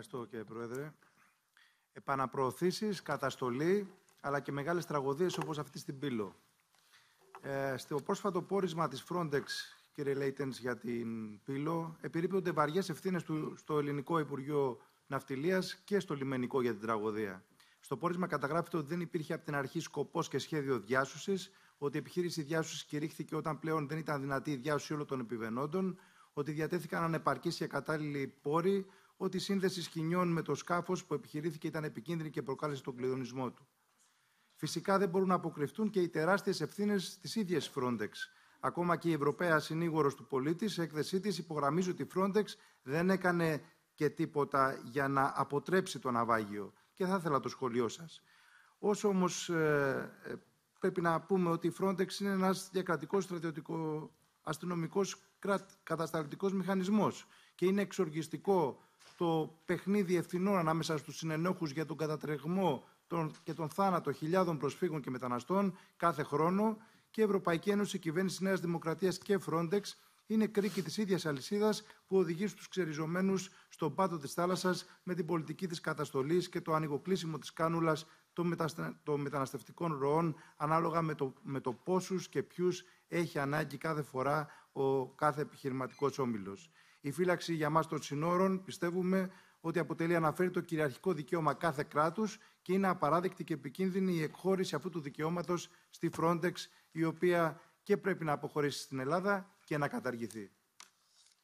Ευχαριστώ, κύριε Πρόεδρε. Επαναπροωθήσεις, καταστολή, αλλά και μεγάλες τραγωδίες όπως αυτή στην Πύλο. Στο πρόσφατο πόρισμα της Frontex, κύριε Λέιτενς, για την Πύλο, επιρρύπτονται βαριές ευθύνες στο Ελληνικό Υπουργείο Ναυτιλίας και στο λιμενικό για την τραγωδία. Στο πόρισμα καταγράφεται ότι δεν υπήρχε από την αρχή σκοπός και σχέδιο διάσωσης, ότι η επιχείρηση διάσωσης κηρύχθηκε όταν πλέον δεν ήταν δυνατή η διάσωση όλων των επιβενόντων, ότι διατέθηκαν ανεπαρκείς και κατάλληλοι πόροι, ότι η σύνδεση σκηνιών με το σκάφος που επιχειρήθηκε ήταν επικίνδυνη και προκάλεσε τον κλειδονισμό του. Φυσικά δεν μπορούν να αποκρυφτούν και οι τεράστιες ευθύνες της ίδιας Frontex. Ακόμα και η Ευρωπαία Συνήγορος του Πολίτη, σε έκθεσή της, υπογραμμίζει ότι η Frontex δεν έκανε και τίποτα για να αποτρέψει το ναυάγιο. Και θα ήθελα το σχολείο σας. Όσο όμως πρέπει να πούμε ότι η Frontex είναι ένας διακρατικός στρατιωτικο-αστυνομικός κατασταλτικός μηχανισμός και είναι εξοργιστικό το παιχνίδι ευθυνών ανάμεσα στους συνενόχους για τον κατατρεγμό και τον θάνατο χιλιάδων προσφύγων και μεταναστών κάθε χρόνο, και η Ευρωπαϊκή Ένωση, η κυβέρνηση Νέας Δημοκρατίας και Frontex είναι κρίκη της ίδιας αλυσίδας που οδηγεί στους ξεριζωμένους στον πάτο της θάλασσας με την πολιτική της καταστολής και το ανοιγοκλείσιμο της κάνουλας των μεταναστευτικών ροών ανάλογα με το πόσους και ποιους έχει ανάγκη κάθε φορά ο κάθε επιχειρηματικός όμιλος. Η φύλαξη για μας των συνόρων, πιστεύουμε, ότι αποτελεί αναφέρει το κυριαρχικό δικαίωμα κάθε κράτους και είναι απαράδεκτη και επικίνδυνη η εκχώρηση αυτού του δικαιώματος στη Frontex, η οποία και πρέπει να αποχωρήσει στην Ελλάδα και να καταργηθεί.